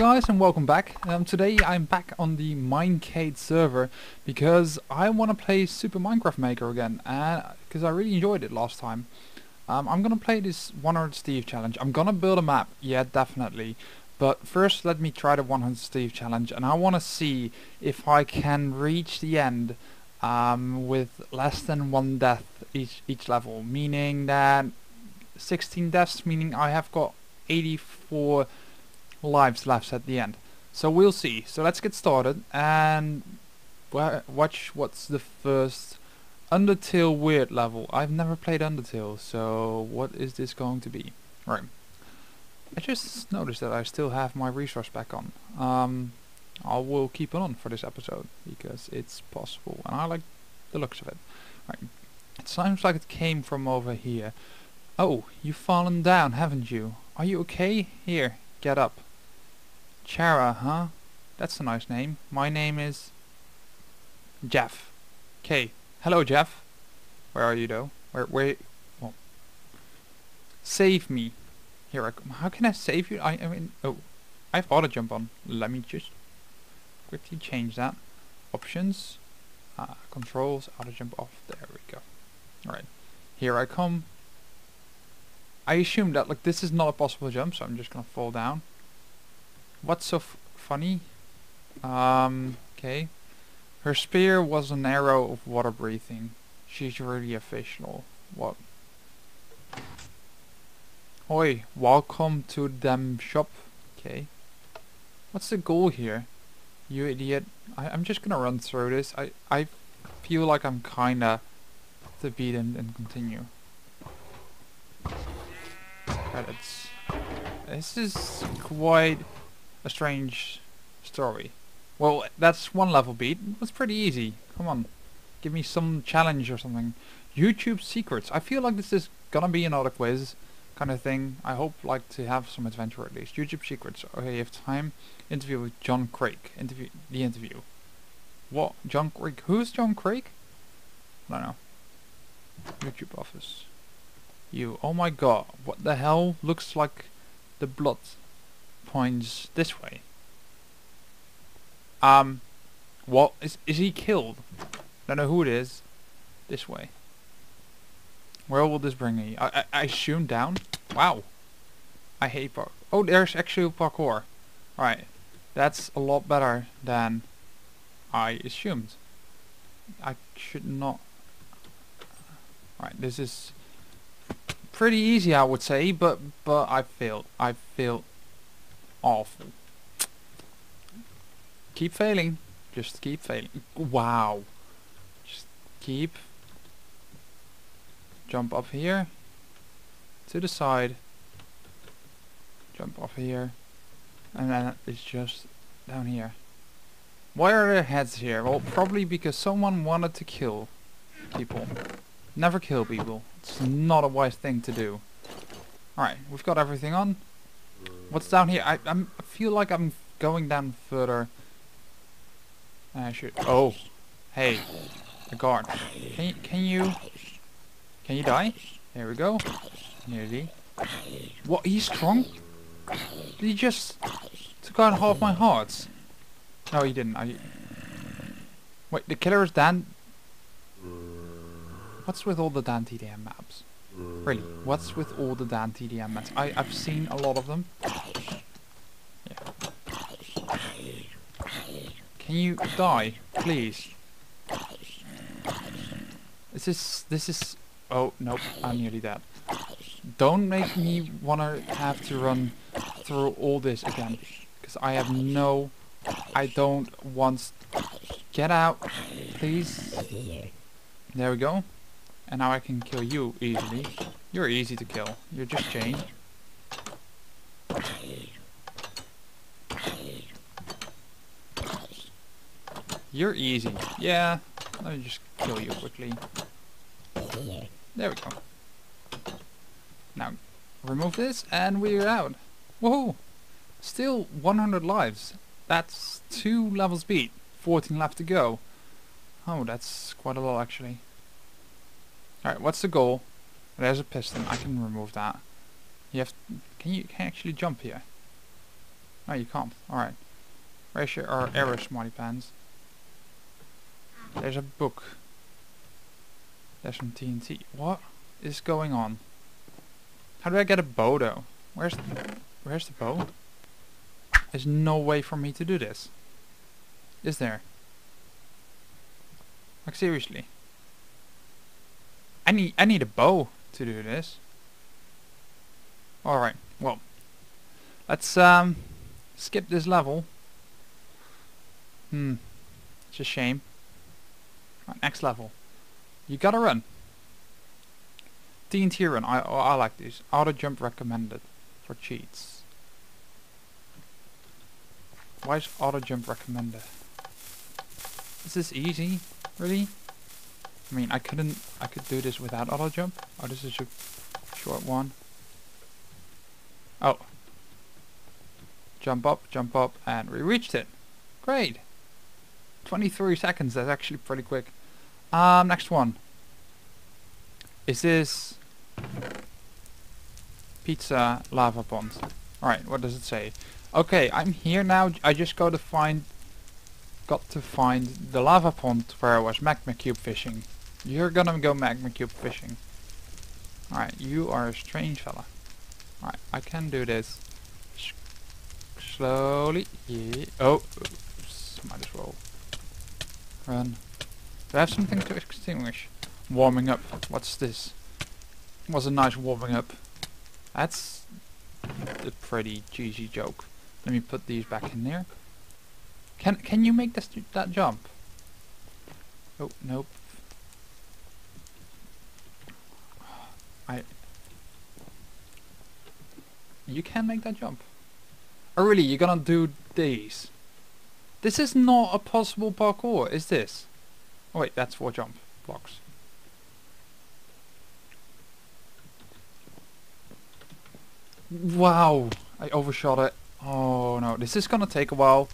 guys, and welcome back. Today I'm back on the Minecade server because I want to play Super Minecraft Maker again, and because I really enjoyed it last time. I'm gonna play this 100 Steve challenge. I'm gonna build a map, yeah, definitely. But first, let me try the 100 Steve challenge, and I want to see if I can reach the end with less than one death each level, meaning that 16 deaths, meaning I have got 84 lives left at the end. So we'll see. So let's get started and watch what's the first Undertale weird level. I've never played Undertale, so what is this going to be? Right. I just noticed that I still have my resource back on. I will keep it on for this episode because it's possible and I like the looks of it. Right. It sounds like it came from over here. Oh, you've fallen down, haven't you? Are you okay? Here, get up. Chara, huh? That's a nice name. My name is Jeff. Okay. Hello, Jeff. Where are you, though? Where? Well, save me. Here I come. How can I save you? I mean, oh, I have auto jump on. Let me just quickly change that. Options, controls, auto jump off. There we go. All right. Here I come. I assume that like this is not a possible jump, so I'm just gonna fall down. What's so funny? Okay. Her spear was an arrow of water breathing. She's really official. What? Oi, welcome to them shop. Okay. What's the goal here? You idiot. I'm just gonna run through this. I feel like I'm kinda to beat and continue. Credits. This is quite a strange story. Well, that's one level beat. It was pretty easy. Come on. Give me some challenge or something. YouTube secrets. I feel like this is gonna be another quiz kind of thing. I hope like to have some adventure at least. YouTube secrets. Okay, you have time. Interview with John Craig. The interview. What? John Craig? Who's John Craig? I don't know. YouTube office. You. Oh my god. What the hell? Looks like the blood points this way. What? Is he killed? Don't know who it is. This way. Where will this bring me? I assume down? Wow. I hate parkour. Oh, there's actual parkour. Alright. That's a lot better than I assumed. I should not... Alright, this is pretty easy, I would say, but I failed. I feel awful. Keep failing. Just keep failing. Wow. Just keep. Jump up here. To the side. Jump up here. And then it's just down here. Why are there heads here? Well, probably because someone wanted to kill people. Never kill people. It's not a wise thing to do. Alright, we've got everything on. What's down here? I feel like I'm going down further. I should. Oh, hey, a guard. Can you die? There we go. Nearly. What? He's strong. He just took out half my hearts. No, he didn't. Wait, the killer is Dan. What's with all the DanTDM maps? Really? What's with all the DanTDM maps? I've seen a lot of them. Can you die, please? This is... Oh, nope, I'm nearly dead. Don't make me wanna have to run through all this again. Because I have no... I don't want... Get out, please. There we go. And now I can kill you easily. You're easy to kill. You're just changed. You're easy. Yeah. Let me just kill you quickly. There we go. Now, remove this and we're out. Woohoo! Still 100 lives. That's 2 levels beat. 14 left to go. Oh, that's quite a lot actually. Alright, what's the goal? There's a piston. I can remove that. You have... Can you actually jump here? No, you can't. Alright. Ratio or error smiley pants. There's a book. There's some TNT. What is going on? How do I get a bow though? Where's the bow? There's no way for me to do this. Is there? Like seriously. I need a bow to do this. Alright, well let's skip this level. It's a shame. Right, next level. You gotta run. TNT run, I like these. Auto jump recommended for cheats. Why is auto jump recommended? Is this easy? Really? I mean, I could do this without auto jump. Oh, this is a short one. Oh. Jump up, and we reached it. Great. 23 seconds, that's actually pretty quick. Next one. Is this pizza lava pond? Alright, what does it say? Okay, I'm here now. I just got to find the lava pond where I was magma cube fishing. You're gonna go magma cube fishing. Alright, you are a strange fella. Alright, I can do this. Slowly. Yeah. Oh, oops. Might as well run. Do I have something to extinguish? Warming up. What's this? Was a nice warming up. That's a pretty cheesy joke. Let me put these back in there. Can you make that jump? Oh, nope. You can make that jump. Oh really, you're gonna do these? This is not a possible parkour, is this? Oh wait, that's for jump blocks. Wow, I overshot it. Oh no, this is gonna take a while.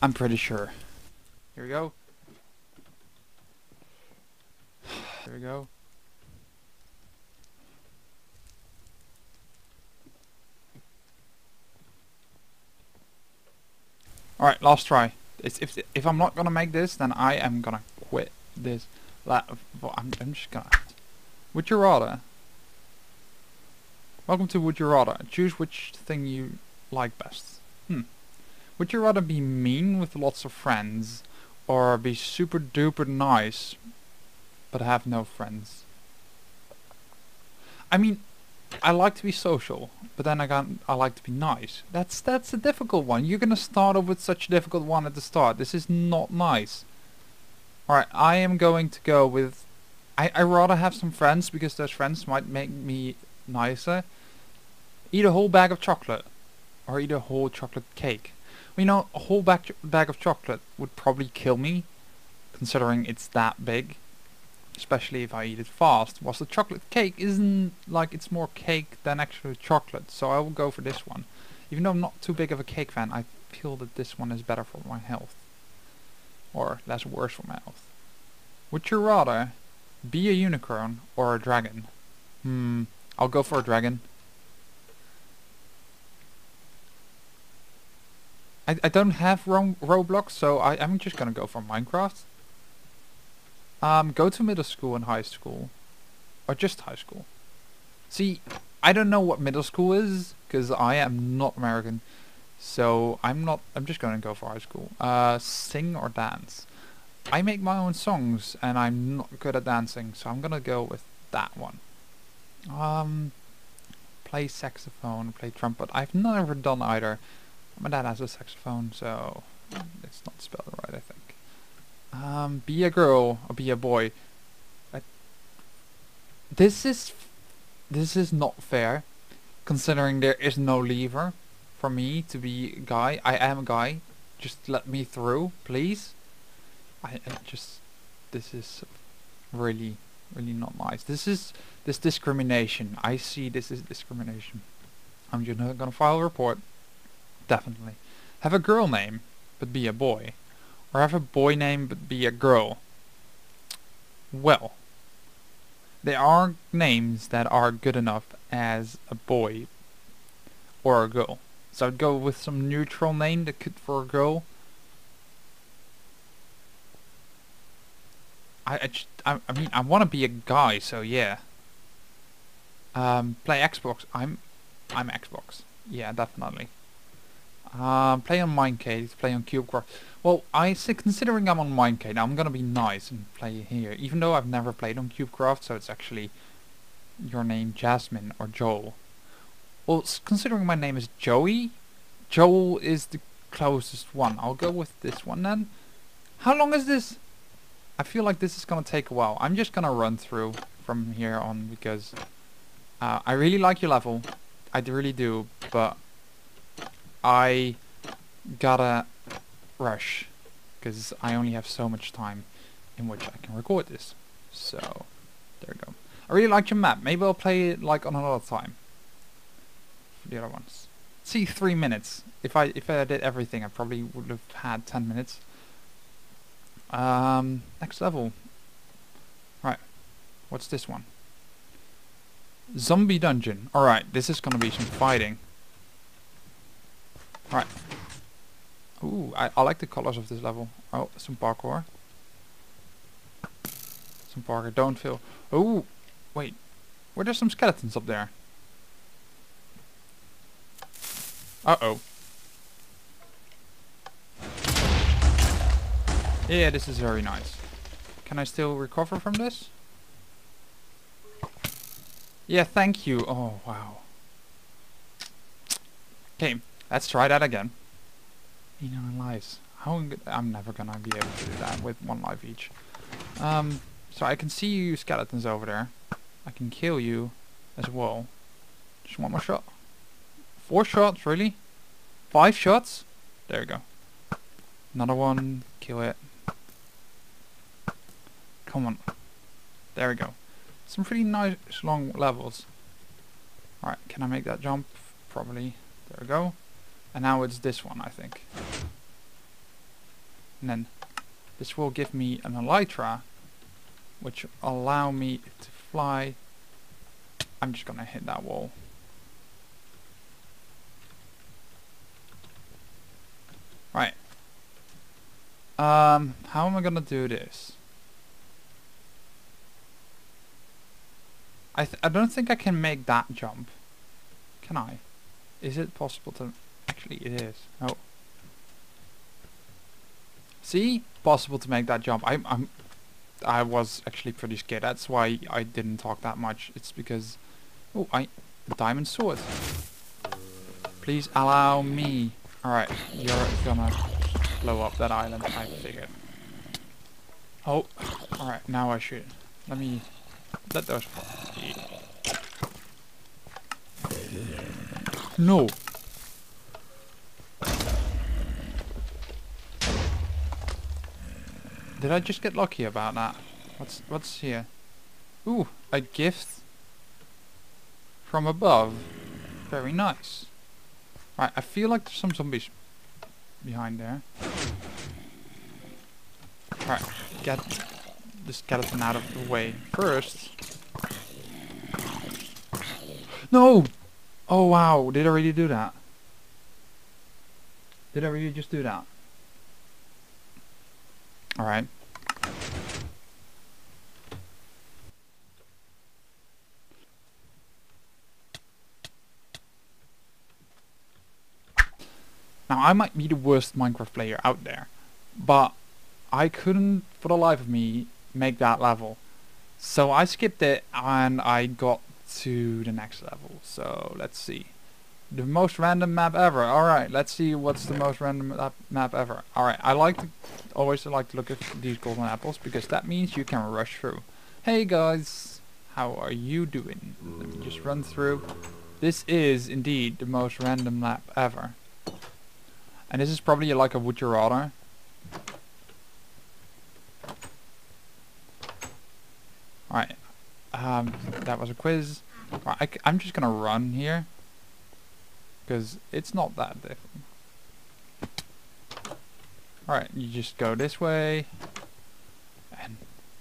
I'm pretty sure. Here we go. Here we go. Alright, last try. If I'm not gonna make this, then I am gonna quit this. I'm just gonna... Would you rather? Welcome to Would You Rather. Choose which thing you like best. Would you rather be mean with lots of friends, or be super duper nice, but have no friends? I mean, I like to be social, but then I like to be nice. That's a difficult one. You're gonna start off with such a difficult one at the start. This is not nice. Alright, I am going to go with... I rather have some friends, because those friends might make me nicer. Eat a whole bag of chocolate, or eat a whole chocolate cake. You know, a whole bag of chocolate would probably kill me, considering it's that big. Especially if I eat it fast, whilst the chocolate cake isn't, like, it's more cake than actual chocolate, so I will go for this one. Even though I'm not too big of a cake fan, I feel that this one is better for my health. Or less worse for my health. Would you rather be a unicorn or a dragon? I'll go for a dragon. I don't have Roblox, so I'm just gonna go for Minecraft. Go to middle school and high school, or just high school. See, I don't know what middle school is because I am not American, so I'm just going to go for high school. Sing or dance? I make my own songs and I'm not good at dancing, so I'm gonna go with that one. Play saxophone, play trumpet. I've never done either. My dad has a saxophone, so it's not spelled right, I think. Be a girl or be a boy. This is not fair, considering there is no lever for me to be a guy. I am a guy. Just let me through, please. This is really, really not nice. This discrimination. I see this is discrimination. I'm just gonna file a report. Definitely. Have a girl name, but be a boy. Or have a boy name but be a girl. Well, there are names that are good enough as a boy or a girl. So I'd go with some neutral name that could forego. I mean, I want to be a guy, so yeah. Play Xbox. I'm Xbox. Yeah, definitely. Play on Minecade. Play on CubeCraft. Well, I say, considering I'm on Minecade, I'm gonna be nice and play here, even though I've never played on CubeCraft, so it's actually your name, Jasmine or Joel. Well, considering my name is Joey, Joel is the closest one. I'll go with this one then. How long is this? I feel like this is gonna take a while. I'm just gonna run through from here on because I really like your level. I really do, but I gotta rush because I only have so much time in which I can record this. So there we go. I really like your map. Maybe I'll play it like on another time. For the other ones, see, 3 minutes. If I did everything, I probably would have had 10 minutes. Next level. Right. What's this one? Zombie dungeon. Alright, this is gonna be some fighting. Right. Ooh, I like the colors of this level. Oh, some parkour. Some parkour, don't feel. Ooh, wait. Were there some skeletons up there? Uh-oh. Yeah, this is very nice. Can I still recover from this? Yeah, thank you. Oh, wow. Okay, let's try that again. 89 lives. I'm never gonna be able to do that with 1 life each. So I can see you skeletons over there. I can kill you as well. Just 1 more shot. 4 shots, really? 5 shots? There we go. Another one. Kill it. Come on. There we go. Some pretty nice long levels. Alright, can I make that jump? Probably. There we go. And now it's this one, I think. And then this will give me an elytra, which allow me to fly. I'm just gonna hit that wall. Right. How am I gonna do this? I don't think I can make that jump. Can I? Is it possible to... Actually, it is. Oh. See? Possible to make that jump. I was actually pretty scared. That's why I didn't talk that much. It's because... Oh, the diamond sword. Please allow me. Alright, you're gonna blow up that island, I figured. Oh. Alright, now I should. Let me... Let those fall. No. Did I just get lucky about that? What's here? Ooh, a gift from above. Very nice. Right, I feel like there's some zombies behind there. Alright, get the skeleton out of the way first. No! Oh wow, did I really do that? Did I really just do that? Alright. Now I might be the worst Minecraft player out there, but I couldn't for the life of me make that level. So I skipped it and I got to the next level. So let's see, the most random map ever. All right, let's see what's the most random map ever. All right, I like to always like to look at these golden apples because that means you can rush through. Hey guys, how are you doing? Let me just run through. This is indeed the most random map ever, and this is probably like a would you rather. All right. That was a quiz. Right, I'm just gonna run here because it's not that different. Alright, you just go this way and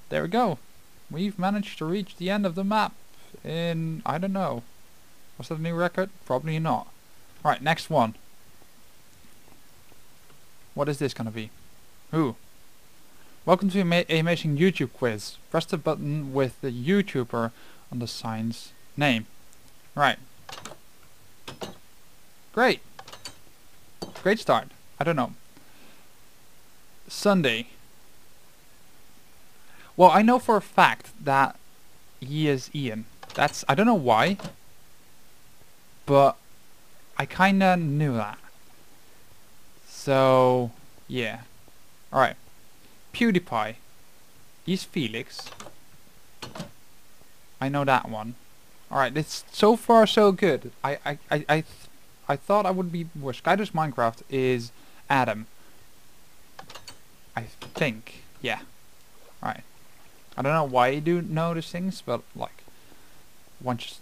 there we go. We've managed to reach the end of the map in, I don't know, was that a new record? Probably not. Right, next one. What is this gonna be? Who? Welcome to Amazing YouTube Quiz. Press the button with the YouTuber on the sign's name. Right. Great. Great start. I don't know. Sunday. Well, I know for a fact that he is Ian. That's... I don't know why. But I kinda knew that. So... yeah. Alright. PewDiePie. He's Felix. I know that one. Alright, it's so far so good. I thought I would be... well, Skydus Minecraft is Adam. I think. Yeah. Alright. I don't know why you do know these things, but like... once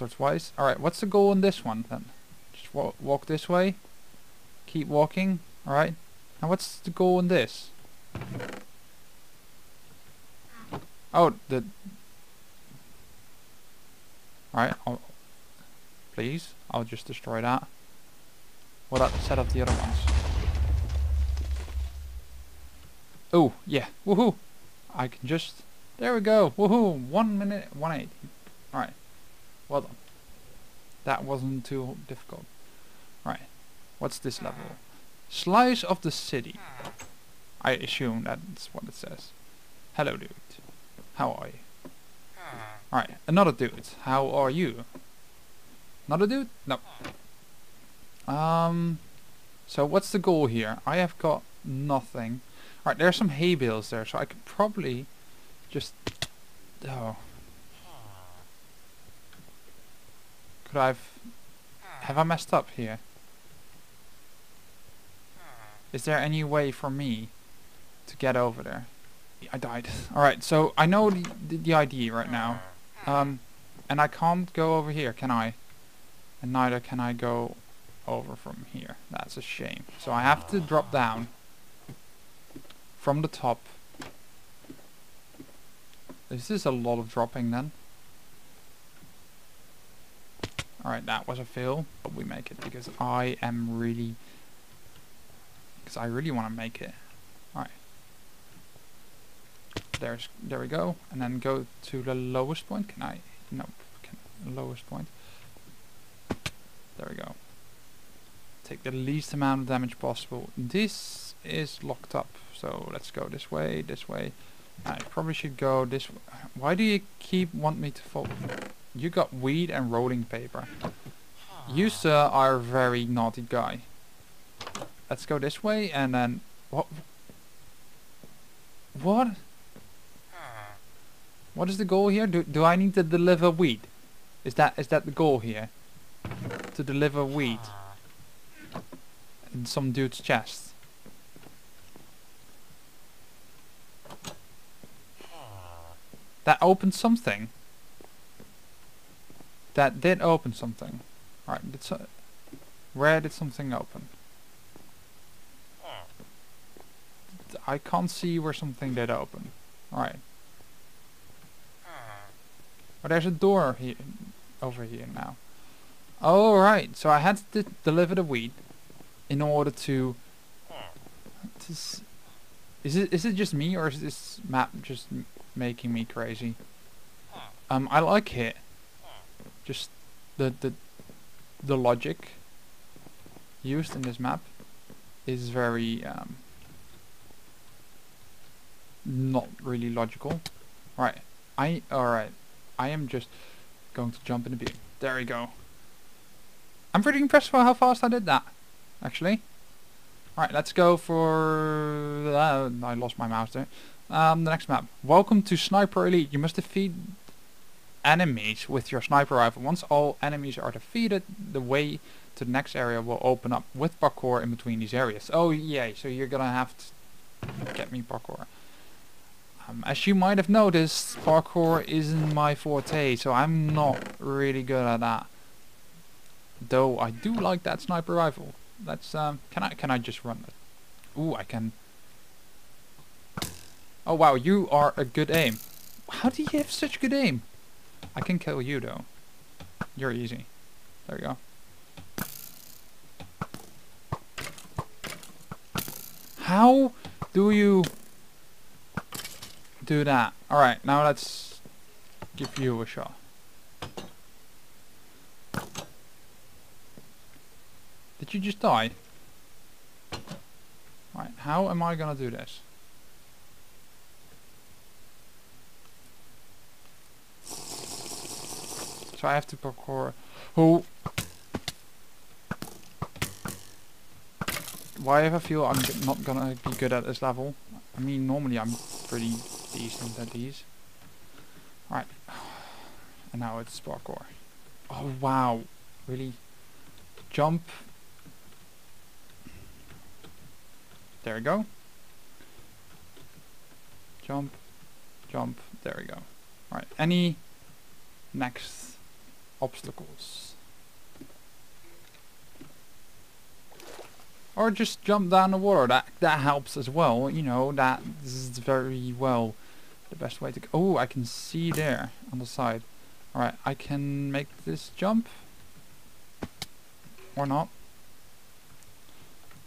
or twice. Alright, what's the goal in this one then? Just walk this way. Keep walking. Alright. Now what's the goal in this? Oh, the... Alright, please, I'll just destroy that. What up, set up the other ones. Oh, yeah, woohoo! I can just... there we go, woohoo! 1:18. Alright, well done. That wasn't too difficult. Right, what's this level? Slice of the city. I assume that's what it says. Hello, dude. How are you? Alright, another dude. How are you? Another dude? No. So what's the goal here? I have got nothing. Alright, there's some hay bales there, so I could probably just... oh. Could I have... have I messed up here? Is there any way for me to get over there? I died. Alright, so I know the ID right now. And I can't go over here, can I? And neither can I go over from here. That's a shame. So I have to drop down from the top. This is a lot of dropping then. Alright, that was a fail. But we make it because I really want to make it. Alright. There we go. And then go to the lowest point. Can I? Nope. Lowest point. There we go. Take the least amount of damage possible. This is locked up. So let's go this way, this way. I probably should go this way. Why do you keep want me to fall? You got weed and rolling paper. You, sir, are a very naughty guy. Let's go this way and then... what? What? What is the goal here? Do I need to deliver weed? Is that the goal here? To deliver weed in some dude's chest. That opened something. That did open something. Alright, where did something open? I can't see where something did open. Alright. Oh, there's a door here, over here now. Alright, so I had to deliver the weed in order to... is it just me or is this map just making me crazy? I like it. Just the logic used in this map is very... not really logical. Right. I am just going to jump in a bit. There we go. I'm pretty impressed by how fast I did that, actually. Alright, let's go for... I lost my mouse there. The next map. Welcome to Sniper Elite. You must defeat enemies with your sniper rifle. Once all enemies are defeated, the way to the next area will open up with parkour in between these areas. Oh, yay. So you're gonna have to get me parkour. As you might have noticed, parkour isn't my forte, so I'm not really good at that. Though I do like that sniper rifle. Let's can I just run it? Ooh, I can. Oh wow, you are a good aim. How do you have such good aim? I can kill you though. You're easy. There we go. How do you do that? Alright, now let's give you a shot. Did you just die? Alright, how am I gonna do this? So I have to parkour. Who? Why if I feel I'm not gonna be good at this level? I mean, normally I'm pretty decent at these. Alright. And now it's parkour. Oh wow. Really? Jump. There we go. Jump. Jump. There we go. Alright. Any next obstacles? Or just jump down the water. That helps as well. You know, that is very well the best way to go. Oh, I can see there on the side. Alright, I can make this jump. Or not.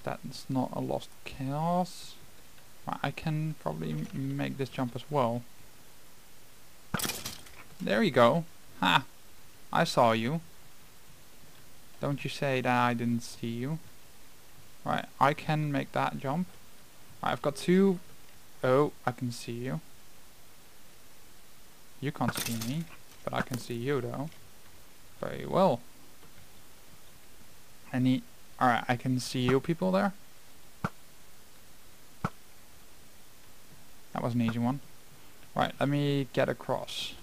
That's not a lost cause. Right, I can probably make this jump as well. There you go. Ha! I saw you. Don't you say that I didn't see you. Right, I can make that jump. Right, I've got two. Oh, I can see you. You can't see me, but I can see you though. Very well. Any... Alright, I can see you people there. That was an easy one. Right, let me get across.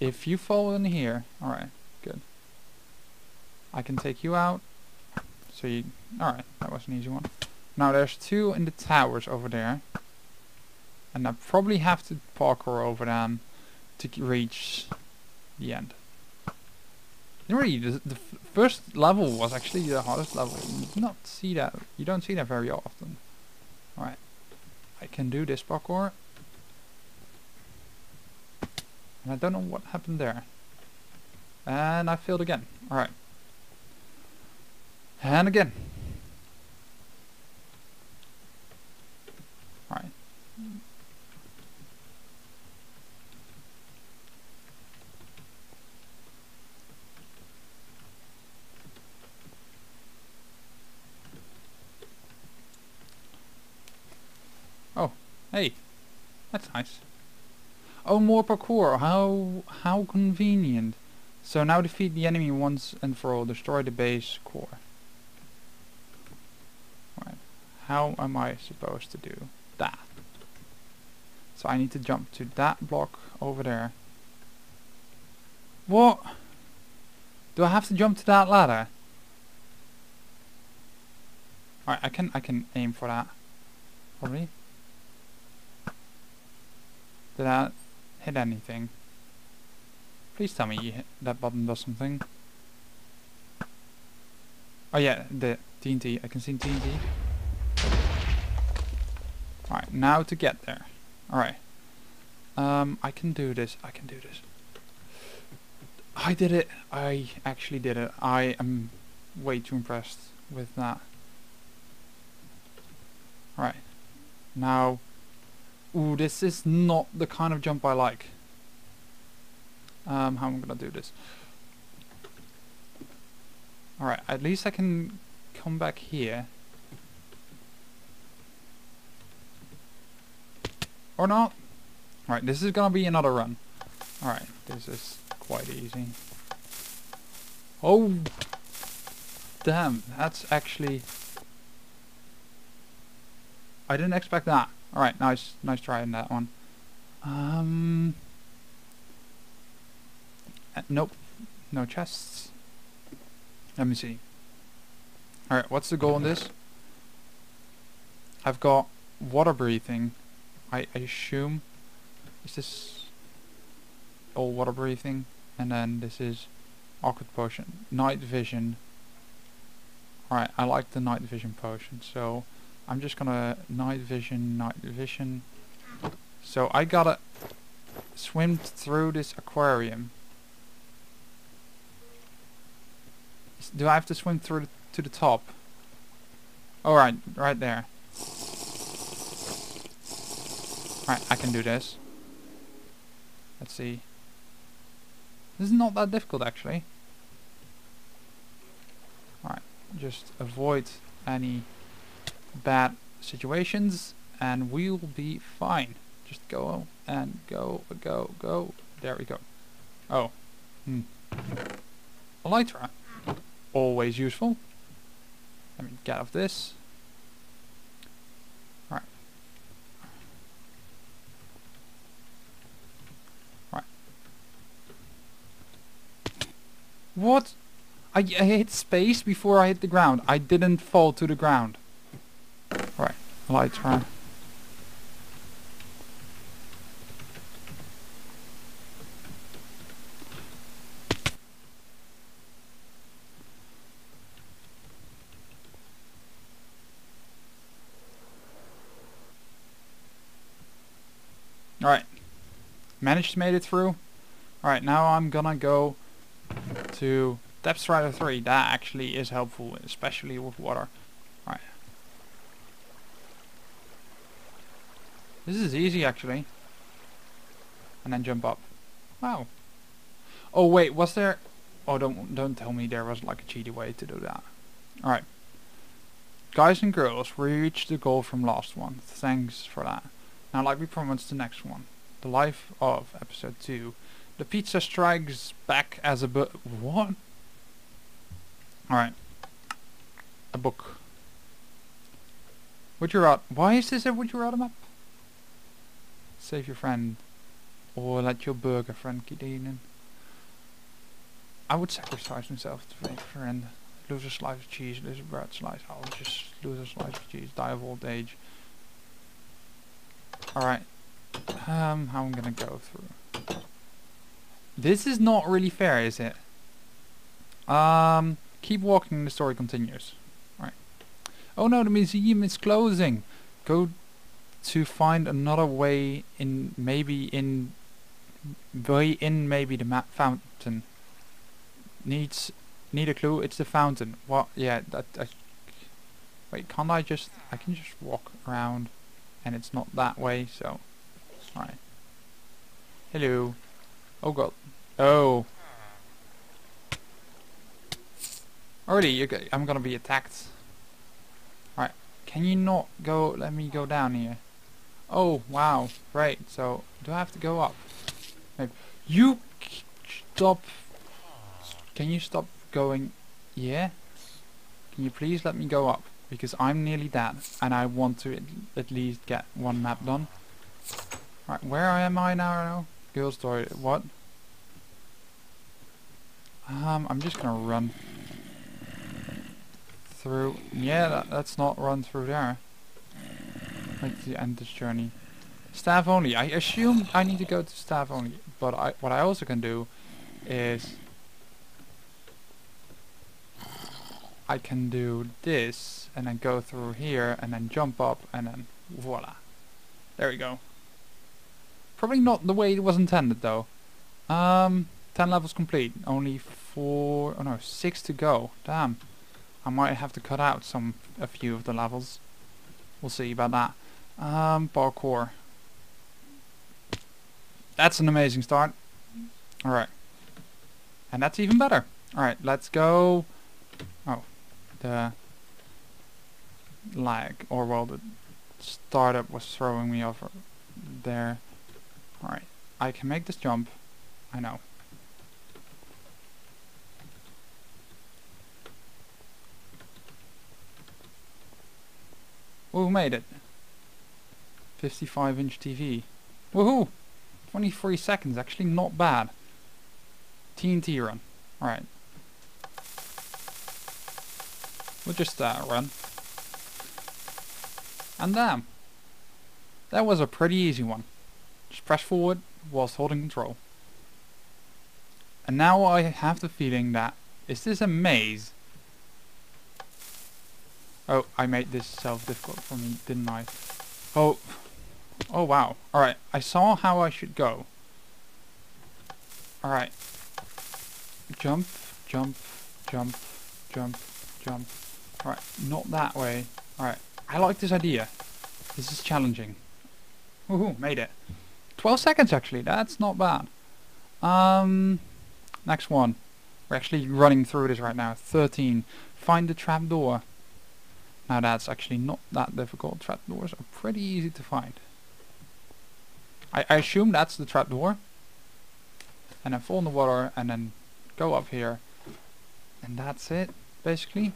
If you fall in here, alright, good. I can take you out. So you, alright, that was an easy one. Now there's two in the towers over there. And I probably have to parkour over them to reach the end. Really, the first level was actually the hardest level. You do not see that, you don't see that very often. Alright, I can do this parkour. And I don't know what happened there. And I failed again. Alright. And again. Alright. Oh, hey. That's nice. Oh, more parkour, how convenient. So now defeat the enemy once and for all, destroy the base core. Right. How am I supposed to do that? So I need to jump to that block over there. What? Do I have to jump to that ladder? Alright, I can aim for that. Probably. Did I hit anything? Please tell me you hit that button does something. Oh yeah, the TNT. I can see TNT. Alright, now to get there. Alright. I can do this. I can do this. I did it. I actually did it. I am way too impressed with that. Alright. Now... Ooh, this is not the kind of jump I like. How am I gonna do this? Alright, at least I can come back here. Or not. Alright, this is gonna be another run. Alright, this is quite easy. Oh! Damn, that's actually... I didn't expect that. Alright, nice try in that one. Nope. No chests. Let me see. Alright, what's the goal on this? I've got water breathing. I assume... Is this... all water breathing? And then this is... awkward potion. Night vision. Alright, I like the night vision potion, so... I'm just gonna night vision. So I gotta swim through this aquarium. Do I have to swim through to the top? Alright, right there. Right, I can do this. Let's see. This is not that difficult actually. Alright, just avoid any bad situations and we'll be fine. Just go and go. There we go. Oh. Elytra. Always useful. Let me get off this. Alright. What? I hit space before I hit the ground. I didn't fall to the ground. Right. Elytra. Alright, managed to make it through. Alright, now I'm gonna go to Depth Strider 3. That actually is helpful, especially with water. Alright. This is easy actually. And then jump up. Wow. Oh wait, was there... Oh, don't tell me there was like a cheaty way to do that. Alright. Guys and girls, we reached the goal from last one. Thanks for that. Now, like we promised, the next one, the life of episode 2, the pizza strikes back as a book. What? Alright, a book. Would you rather? Why is this a would you rather map? Save your friend, or let your burger friend get eaten. I would sacrifice myself to save a friend. Lose a slice of cheese, lose a bread slice. I'll just lose a slice of cheese. Die of old age. Alright, how I'm gonna go through. This is not really fair, is it? Keep walking, the story continues. Alright. Oh no, the museum is closing. Go to find another way in, maybe the fountain. Need a clue, it's the fountain. What? Yeah, wait, can't I just, I can just walk around. And it's not that way, so... Alright. Hello. Oh god. Oh. Already, I'm gonna be attacked. Alright. Can you not go... Let me go down here. Oh, wow. Great. So, do I have to go up? Maybe. You... Stop. Can you stop going... Yeah? Can you please let me go up? Because I'm nearly dead, and I want to at least get one map done. Right, where am I now? Girl story, what? I'm just gonna run through... Yeah, let's not run through there. Let's end this journey. Staff only, I assume I need to go to staff only, but what I also can do is... I can do this, and then go through here, and then jump up, and then voila. There we go. Probably not the way it was intended, though. 10 levels complete. Only 4... Oh no, 6 to go. Damn. I might have to cut out a few of the levels. We'll see about that. Parkour. That's an amazing start. Alright. And that's even better. Alright, let's go... Oh. The lag, or well, the startup was throwing me off there. Alright, I can make this jump. I know. Woo, made it. 55-inch TV. Woohoo! 23 seconds, actually not bad. TNT run. Alright. We'll just run. And damn. That was a pretty easy one. Just press forward whilst holding control. And now I have the feeling that... Is this a maze? Oh, I made this self-difficult for me, didn't I? Oh. Oh wow. Alright, I saw how I should go. Alright. Jump. Alright, not that way. Alright, I like this idea. This is challenging. Woohoo, made it. 12 seconds actually, that's not bad. Next one. We're actually running through this right now. 13. Find the trapdoor. Now that's actually not that difficult. Trapdoors are pretty easy to find. I assume that's the trapdoor. And then fall in the water and then go up here. And that's it, basically.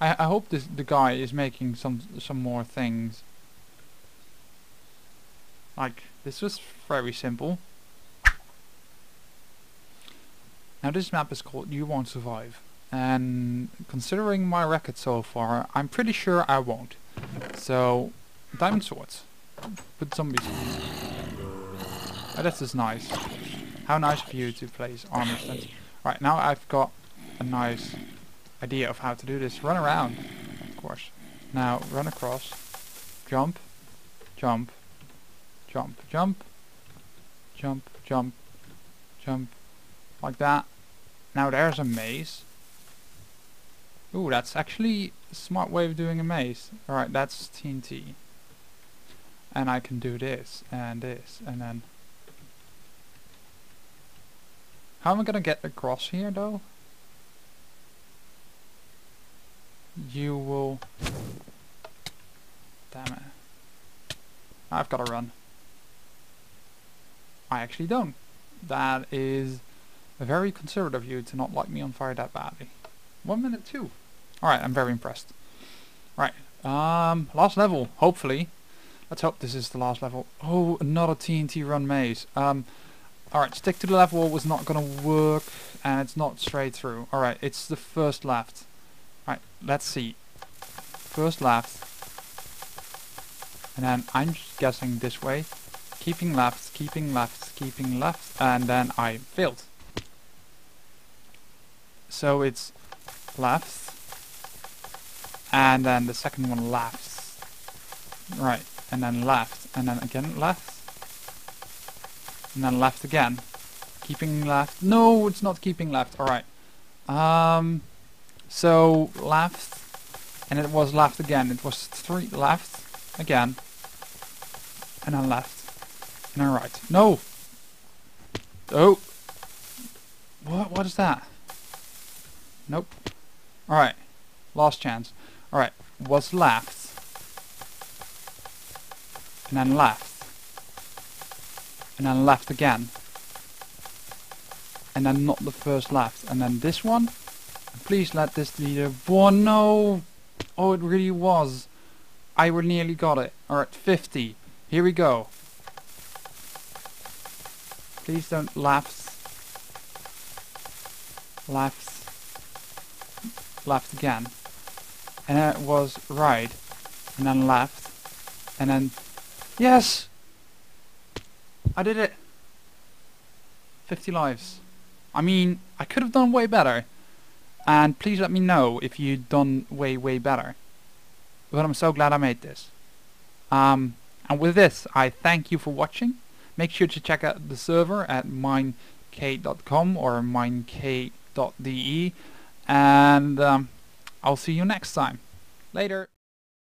I hope the guy is making some more things. Like, this was very simple. Now this map is called You Won't Survive. And considering my record so far, I'm pretty sure I won't. So, diamond swords. Put zombies in. Oh, this is nice. How nice of you to place armor stands. Right, now I've got a nice idea of how to do this. Run around, of course. Now, run across. Jump. Jump. Jump. Jump. Jump. Jump. Jump. Like that. Now there's a maze. Ooh, that's actually a smart way of doing a maze. Alright, that's TNT. And I can do this, and then... How am I gonna get across here, though? You will... Damn it. I've gotta run. I actually don't. That is... very considerate of you to not light me on fire that badly. 1:02. Alright, I'm very impressed. Right, last level, hopefully. Let's hope this is the last level. Oh, another TNT run maze. Alright, stick to the left wall was not gonna work, and it's not straight through. Alright, it's the first left. Alright, let's see. First left. And then I'm just guessing this way. Keeping left, keeping left, keeping left, and then I failed. So it's left, and then the second one left, right, and then left, and then again left, and then left again. Keeping left. No, it's not keeping left. All right. So left, and it was left again. It was three left again, and then left, and then right. No. Oh. What? What is that? Nope. Alright. Last chance. Alright. Was left. And then left. And then left again. And then not the first left. And then this one. Please let this be the one. No! Oh, it really was. I nearly got it. Alright, 50. Here we go. Please don't left. Left. Left again, and then it was right, and then left, and then yes, I did it. 50 lives. I mean, I could have done way better, and please let me know if you've done way better, but I'm so glad I made this. And with this, I thank you for watching. Make sure to check out the server at minecade.com or minecade.de. And I'll see you next time. Later.